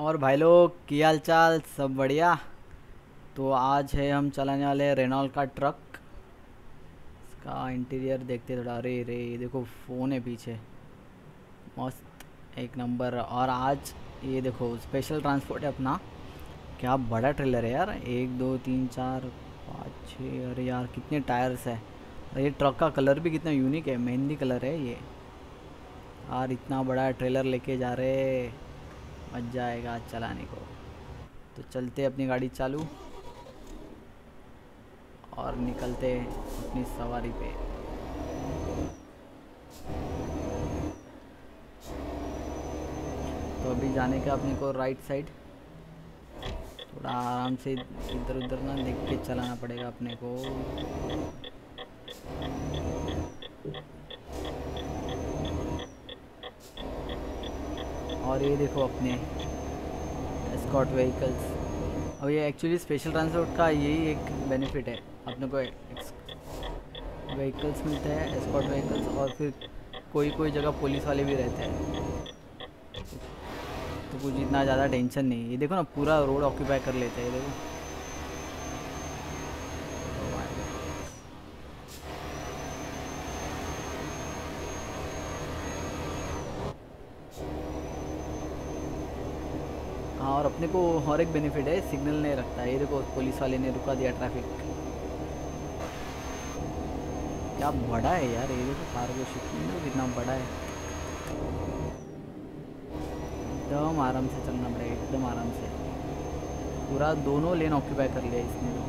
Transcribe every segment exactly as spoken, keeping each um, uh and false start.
और भाई लोग की हाल चाल सब बढ़िया। तो आज है हम चलाने वाले रेनॉल्ट का ट्रक। इसका इंटीरियर देखते थोड़ा। अरे रे ये देखो फ़ोन है पीछे, मस्त एक नंबर। और आज ये देखो स्पेशल ट्रांसपोर्ट है अपना। क्या बड़ा ट्रेलर है यार, एक दो तीन चार पाँच छः, अरे यार कितने टायर्स है। और ये ट्रक का कलर भी कितना यूनिक है, मेहंदी कलर है ये। और इतना बड़ा ट्रेलर लेके जा रहे, मज़ा आएगा आज चलाने को। तो चलते अपनी गाड़ी चालू और निकलते अपनी सवारी पे। तो अभी जाने का अपने को राइट साइड, थोड़ा आराम से इधर उधर ना देख के चलाना पड़ेगा अपने को। और ये देखो अपने एस्कॉर्ट व्हीकल्स। और ये एक्चुअली स्पेशल ट्रांसपोर्ट का यही एक बेनिफिट है, अपने को व्हीकल्स मिलते हैं एस्कॉर्ट व्हीकल्स। और फिर कोई कोई जगह पुलिस वाले भी रहते हैं, तो कुछ इतना ज़्यादा टेंशन नहीं। ये देखो ना पूरा रोड ऑक्यूपाई कर लेते हैं। ये देखो हाँ। और अपने को और एक बेनिफिट है, सिग्नल नहीं रखता। ये देखो पुलिस वाले ने रुका दिया ट्रैफिक। क्या बड़ा है यार ये देखो कार्गो शिप, कितना बड़ा है। एकदम आराम से चलना पड़ेगा, एकदम आराम से। पूरा दोनों लेन ऑक्यूपाई कर लिया इसने तो।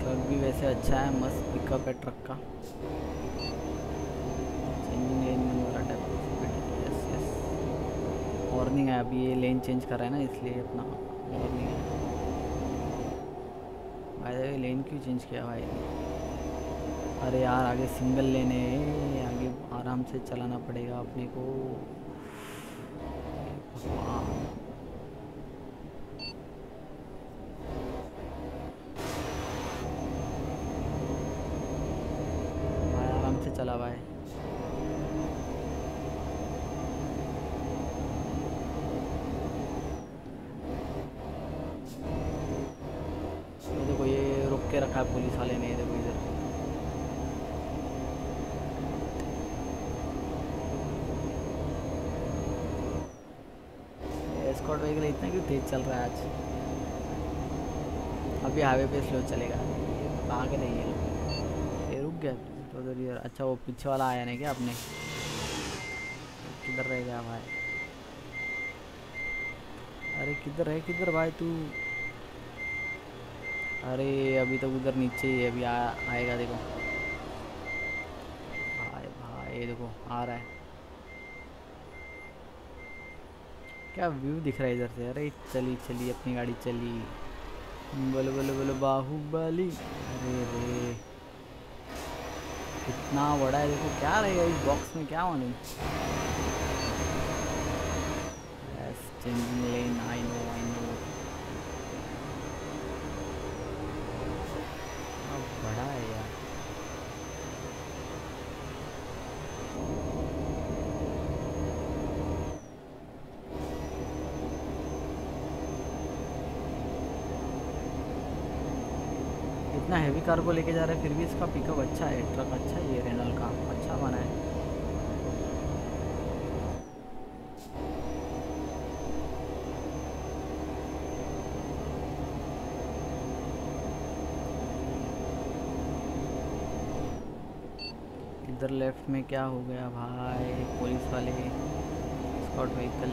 ट्रक भी वैसे अच्छा है, मस्त पिकअप है ट्रक का। वार्निंग है, अभी ये लेन चेंज कर रहा है ना इसलिए अपना वार्निंग है। भाई लेन क्यों चेंज किया भाई। अरे यार आगे सिंगल लेन है, आगे आराम से चलाना पड़ेगा अपने को। भाई आराम से चला भाई। के रखा है पुलिस वाले ने, देखो इधर। एस्कॉर्ट व्हीकल इतना क्यों तेज चल रहा है आज। अभी हाईवे पे स्लो चलेगा, आगे नहीं है। ये रुक गया तो उधर यार। अच्छा वो पीछे वाला आया नहीं क्या आपने, किधर रह गया भाई। अरे किधर है किधर भाई तू। अरे अभी तो उधर नीचे ही अभी आ, आएगा देखो भाई। भाई ये देखो आ रहा है, क्या व्यू दिख रहा है इधर से। अरे चली चली अपनी गाड़ी चली, बोलो बोलो बोलो बाहुबली। अरे रे कितना बड़ा है देखो। क्या रहेगा इस बॉक्स में क्या मालूम। Changing lane, I know I know. बड़ा है यार। इतना हैवी कार को लेके जा रहा है, फिर भी इसका पिकअप अच्छा है, ट्रक अच्छा है ये रेनॉल्ट का, अच्छा बना है। इधर लेफ्ट में क्या हो गया भाई, पुलिस वाले स्कॉट व्हीकल।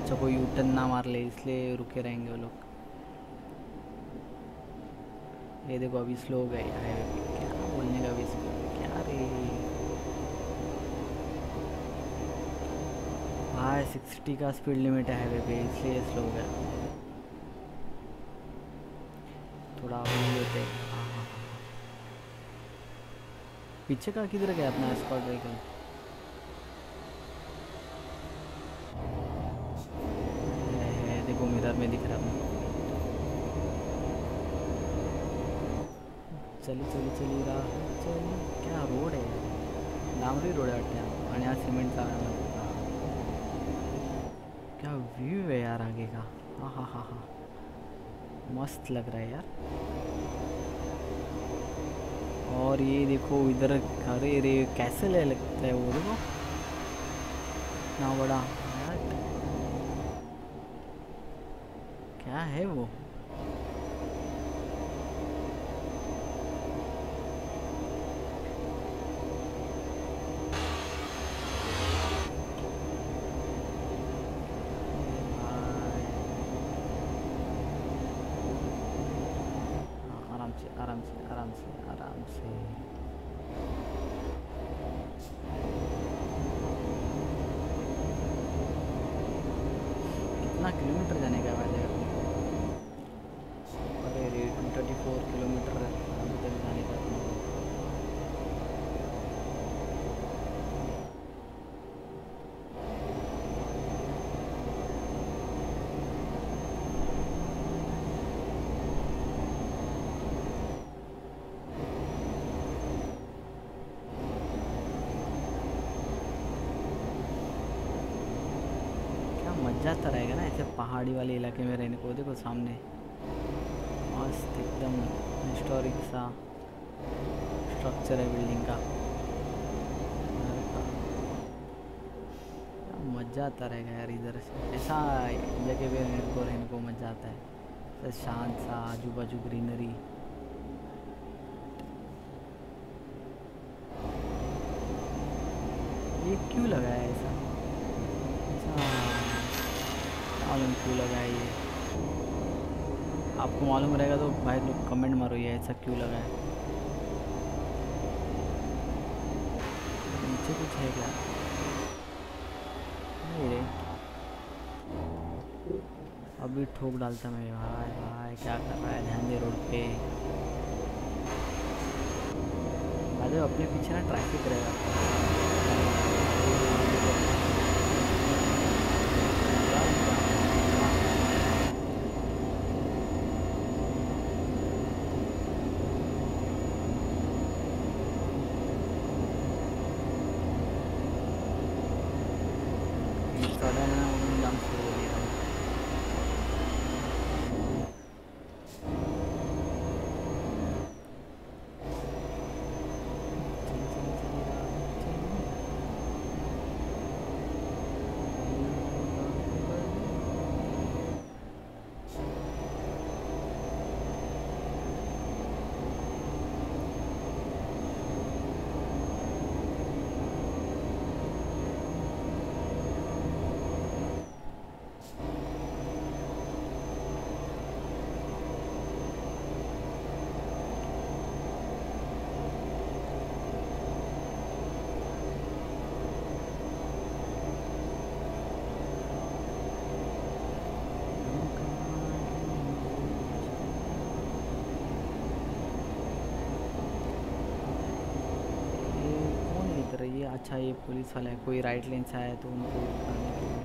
अच्छा कोई यू टर्न ना मार ले इसलिए रुके रहेंगे वो लोग। ये देखो अभी स्लो हो गए हाईवे पे, क्या बोलने का भी इसको। क्या रे भाई सिक्सटी का स्पीड लिमिट है हाईवे पे, इसलिए स्लो हो गया। थोड़ा होते हैं पीछे का किधर गया अपना एस्कॉर्ट व्हीकल। देखो मिरर में दिख रहा है। चली चली चली रहा चली। क्या रोड है, डामरी रोड है। और यहाँ सीमेंट सारा। क्या व्यू है यार आगे का, हाँ हाँ हाँ हाँ मस्त लग रहा है यार। और ये देखो इधर, अरे रे कैसल है लगता है वो, देखो ना बड़ा क्या है वो। आराम से आराम से आराम से कितना किलोमीटर जाने का वाले? अरे अरे चौबीस किलोमीटर तक जाने का। मज़ा आता रहेगा ना ऐसे पहाड़ी वाले इलाके में रहने को। देखो सामने मस्त एकदम हिस्टोरिक सा स्ट्रक्चर है बिल्डिंग का, मज़ा आता रहेगा यार। इधर ऐसा जगह पे रहने को रहने को मज़ा आता है, शांत सा आजू बाजू ग्रीनरी। ये क्यों लगाया है ऐसा, क्यों लगा है ये? आपको मालूम रहेगा तो भाई लोग कमेंट मारो ये ऐसा क्यों लगा है। नीचे कुछ है क्या? नहीं रे, अभी ठोक डालता मैं। भाई भाई क्या कर रहा है, ध्यान दे रोड पे। अरे अपने पीछे ना ट्रैफिक रहेगा। ये अच्छा ये पुलिस वाला है, कोई राइट लेन से आया तो उनको दिखाने के लिए।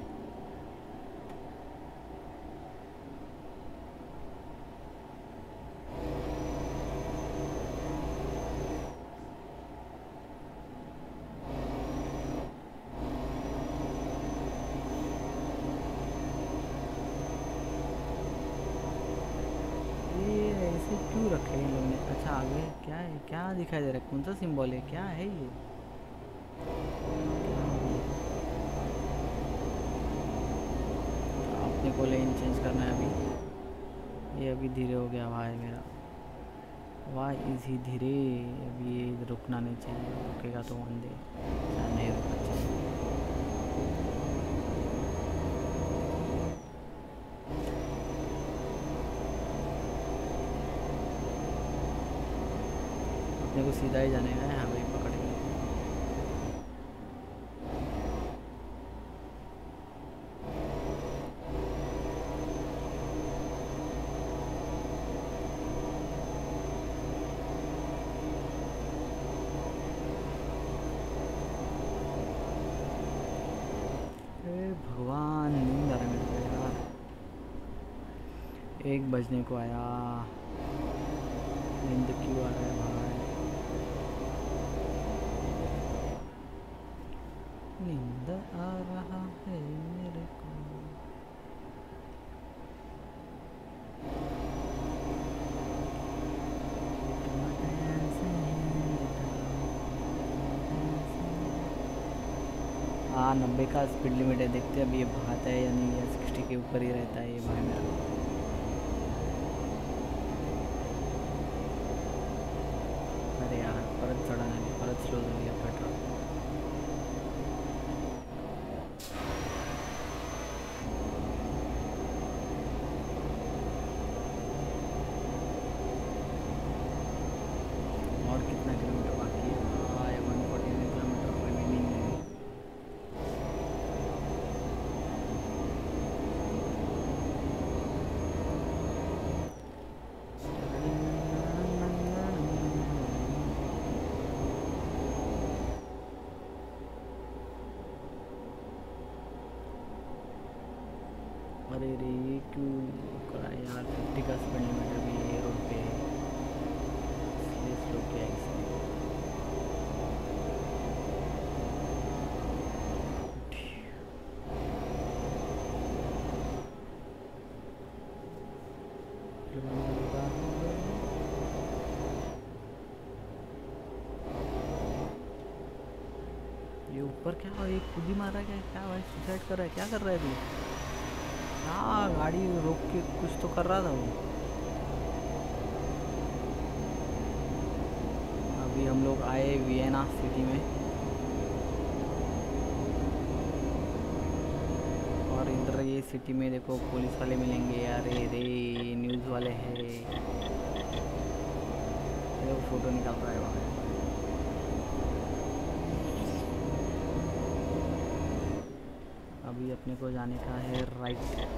ये ऐसे क्यों रखे हैं लोगों ने? अच्छा आगे क्या है, क्या दिखाई दे रहा है, कौन सा सिंबल है, क्या है ये? अपने को लेन चेंज करना है अभी। ये अभी धीरे हो गया भाई मेरा, वाह इजी धीरे। अभी ये रुकना नहीं चाहिए, रुकेगा तो वन दे, नहीं रुकना चाहिए। अपने को सीधा ही जाने का है भाई, पकड़ के। भगवान नींद आ रहा है मेरे को यार, एक बजने को आया, नींद क्यों आ रहा है भाई? नींद आ रहा है मेरे को। हाँ, नब्बे का स्पीड लिमिट है, देखते हैं अब ये भागता है या नहीं, या सिक्सटी के ऊपर ही रहता है ये भाई मेरा। अरे रे ये क्यों करा यार, फिफ्टी का स्पीड लिमिट भी ये रोड पे है, इसलिए स्लो किया इसने। ये ऊपर क्या हुआ, ये खुद ही मारा क्या, क्या भाई सुसाइड कर रहा है, क्या कर रहा है तू? हाँ गाड़ी रोक के कुछ तो कर रहा था वो। अभी हम लोग आए वियना सिटी में और इधर ये सिटी में देखो पुलिस वाले मिलेंगे। अरे रे न्यूज़ वाले हैं, देखो फोटो निकाल रहा है वहाँ। अभी अपने को जाने का है राइट।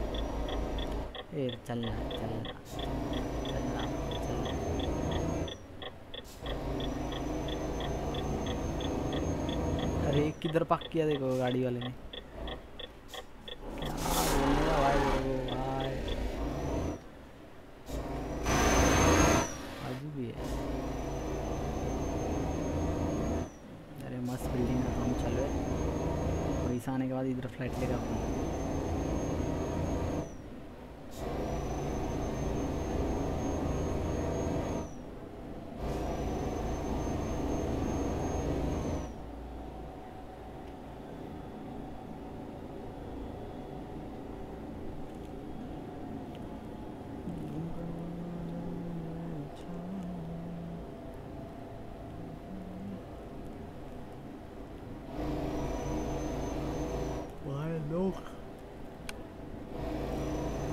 ए चलना चलना चलना चलना अरे किधर पार्क किया देखो गाड़ी वाले ने। अजीब है। अरे मस्त बिल्डिंग का काम चल रहा है, आने के बाद इधर फ्लाइट लेगा।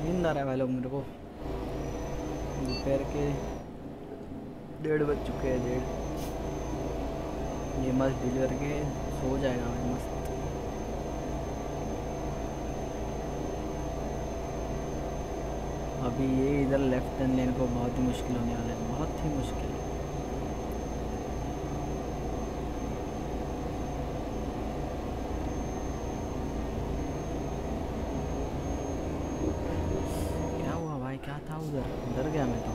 नींद आ रहा है भाई लोग मेरे को, दोपहर के डेढ़ बज चुके हैं, डेढ़। ये मस्त डिलीवर के सो जाएगा भाई मस्त। अभी ये इधर लेफ्ट टर्न लेने को बहुत ही मुश्किल होने वाला है, बहुत ही मुश्किल। क्या था उधर, डर गया मैं तो।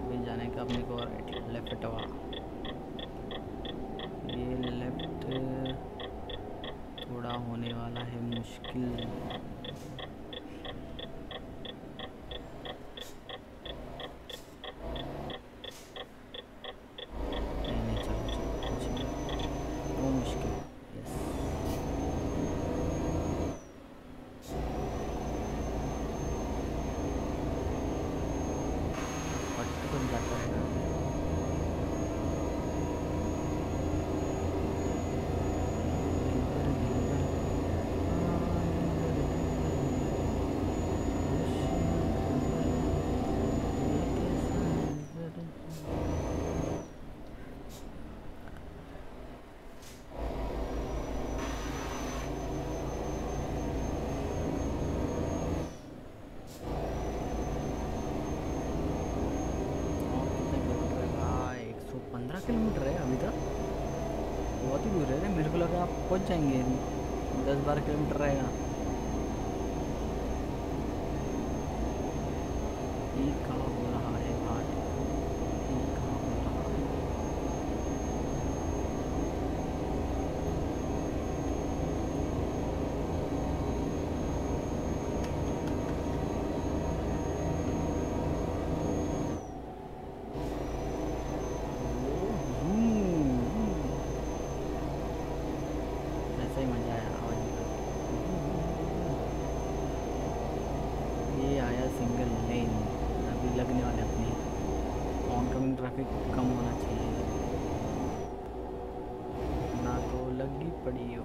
अभी जाने का अपने को लेफ्ट हुआ, ये लेफ्ट थोड़ा होने वाला है मुश्किल। किलोमीटर है अभी तक, बहुत ही दूर है, मेरे को लगा आप पहुँच जाएंगे। दस बारह किलोमीटर रहेगा। ये कहाँ हो रहा है भाई, ये कहाँ हो रहा है। पड़ी हो।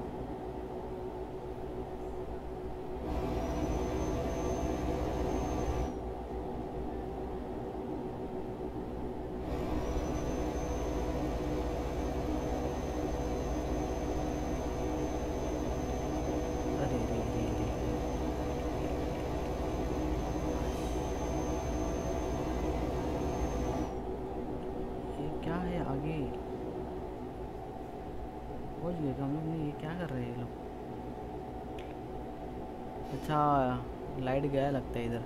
अच्छा लाइट गया लगता है, इधर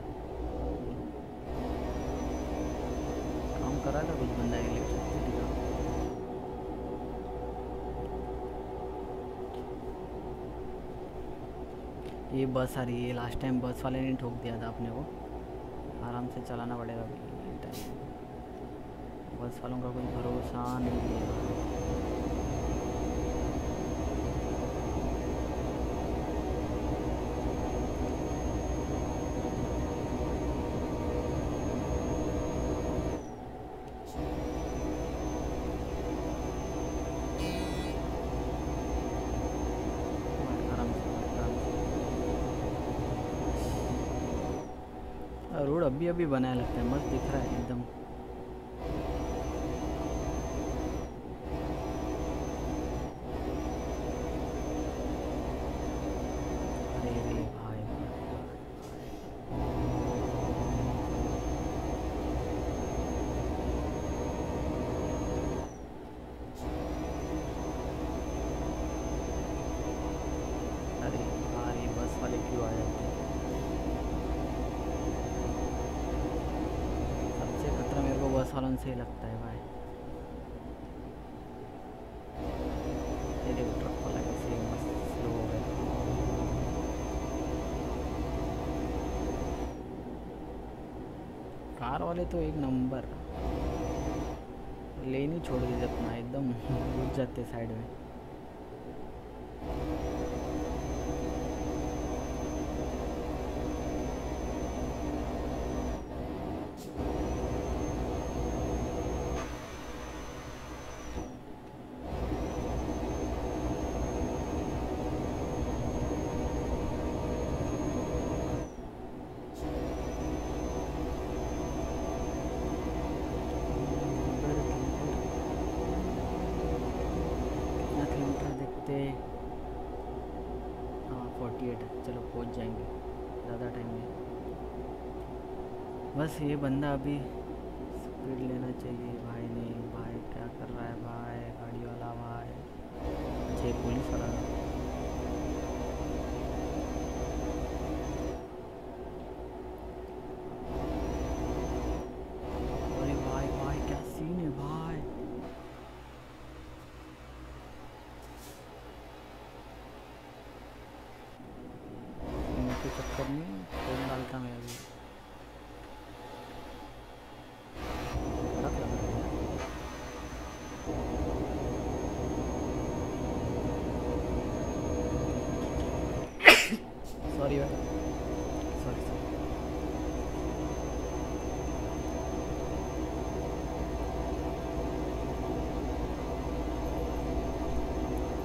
काम कर रहा था कुछ बंदा इलेक्ट्रिसिटी का। ये बस आ रही है, लास्ट टाइम बस वाले ने ठोक दिया था अपने को। आराम से चलाना पड़ेगा टाइम, बस वालों का कोई भरोसा नहीं है। रोड अभी अभी बनाया लगता है, मस्त दिख रहा है एकदम। से लगता है भाई तेरे ट्रक को लगे से मस्त स्लो हो गया। कार वाले तो एक नंबर, लेन ही छोड़ देते अपना, एकदम घुस जाते साइड में। चलो पहुंच जाएंगे, ज़्यादा टाइम नहीं। बस ये बंदा अभी स्पीड लेना चाहिए भाई। नहीं भाई क्या कर रहा है भाई गाड़ी वाला भाई। अच्छा पुलिस वाला, अरे भाई भाई क्या सीन है भाई। चक्कर में फोन डालता मैं अभी। सॉरी भाई, सॉरी सॉरी।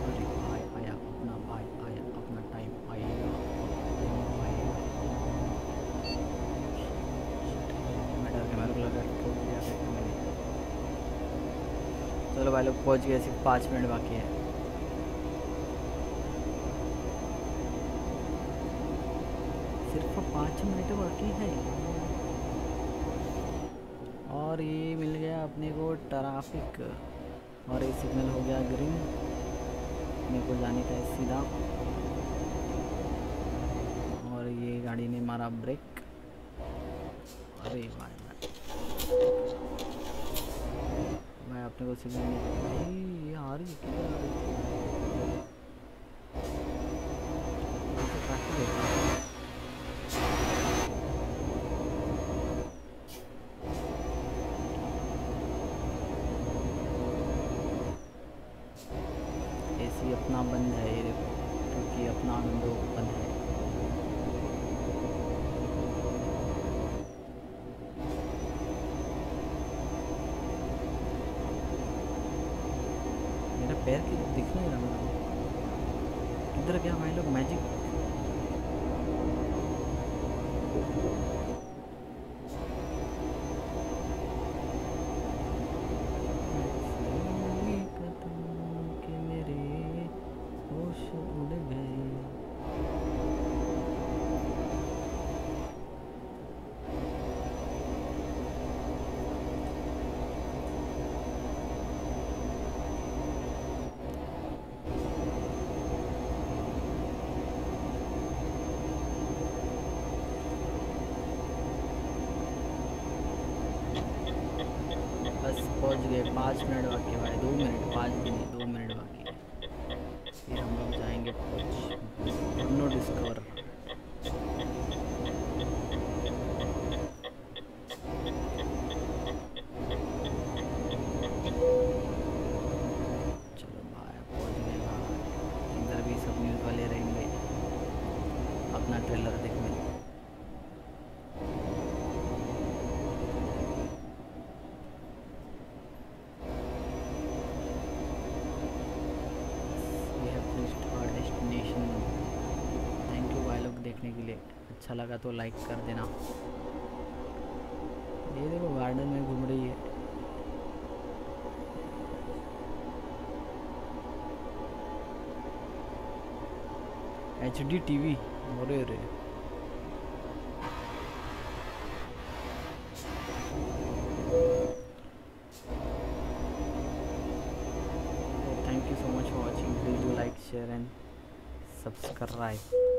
अरे भाई आया अपना, भाई आया अपना टाइम आएगा। चलो भाई लोग पहुंच गए, सिर्फ पाँच मिनट बाकी है। सिर्फ पाँच मिनट बाकी है और ये मिल गया अपने को ट्रैफिक और ये सिग्नल हो गया ग्रीन। मेरे को जाने का है सीधा और ये गाड़ी ने मारा ब्रेक। अरे भाई मैं अपने को सिग्नल नहीं, ये आ रही एसी अपना बंद है ये देखो, क्योंकि अपना विंडो बंद है। पैर की दिख नहीं रहा मेरा। इधर क्या भाई लोग मैजिक। पहुँच गए, पाँच मिनट बाकी भाई, दो मिनट पाँच मिनट दो मिनट बाकी है, फिर हम लोग जाएंगे रेनो डिस्कवर। चलो भाई पहुँच गए भाई, इधर भी सब न्यूज़ वाले रहेंगे, अपना ट्रेलर देखने। अच्छा लगा तो लाइक कर देना। ये देखो गार्डन में घूम रही है। एच डी टीवी, अरे अरे thank you so much for watching. Please do like share and subscribe.